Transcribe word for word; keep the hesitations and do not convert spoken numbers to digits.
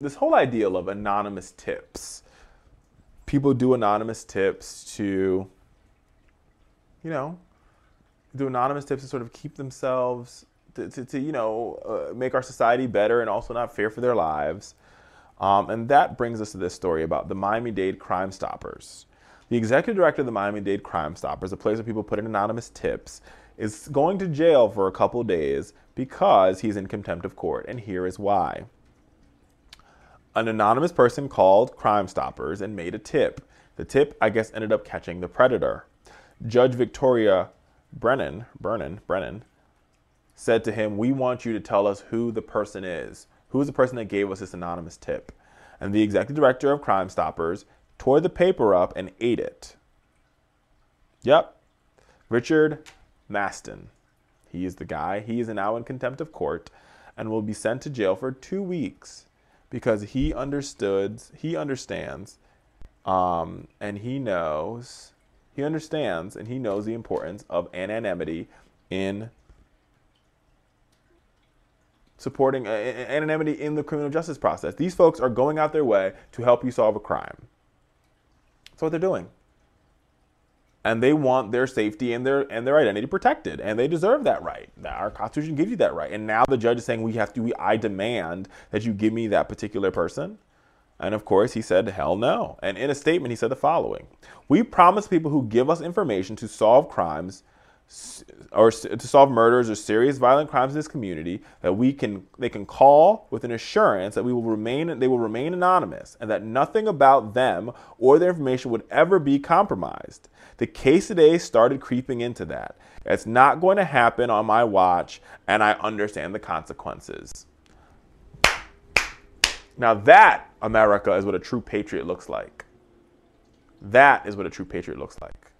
This whole idea of anonymous tips. People do anonymous tips to, you know, do anonymous tips to sort of keep themselves, to, to, to you know, uh, make our society better and also not fear for their lives. Um, and that brings us to this story about the Miami-Dade Crime Stoppers. The executive director of the Miami-Dade Crime Stoppers, a place where people put in anonymous tips, is going to jail for a couple days because he's in contempt of court, and here is why. An anonymous person called Crime Stoppers and made a tip. The tip, I guess, ended up catching the predator. Judge Victoria Brennan, Brennan, Brennan said to him, "We want you to tell us who the person is. Who is the person that gave us this anonymous tip?" And the executive director of Crime Stoppers tore the paper up and ate it. Yep. Richard Masten. He is the guy. He is now in contempt of court and will be sent to jail for two weeks. Because he understood, he understands, um, and he knows, he understands, and he knows the importance of anonymity in supporting uh, anonymity in the criminal justice process. These folks are going out their way to help you solve a crime. That's what they're doing, and they want their safety and their and their identity protected, and they deserve that right. Our Constitution gives you that right, and now the judge is saying we have to. We, I demand that you give me that particular person, and of course he said hell no. And in a statement he said the following: "We promise people who give us information to solve crimes, or to solve murders or serious violent crimes in this community, that we can they can call with an assurance that we will remain they will remain anonymous and that nothing about them or their information would ever be compromised. The case today started creeping into that. It's not going to happen on my watch, and I understand the consequences." Now that, America, is what a true patriot looks like. That is what a true patriot looks like.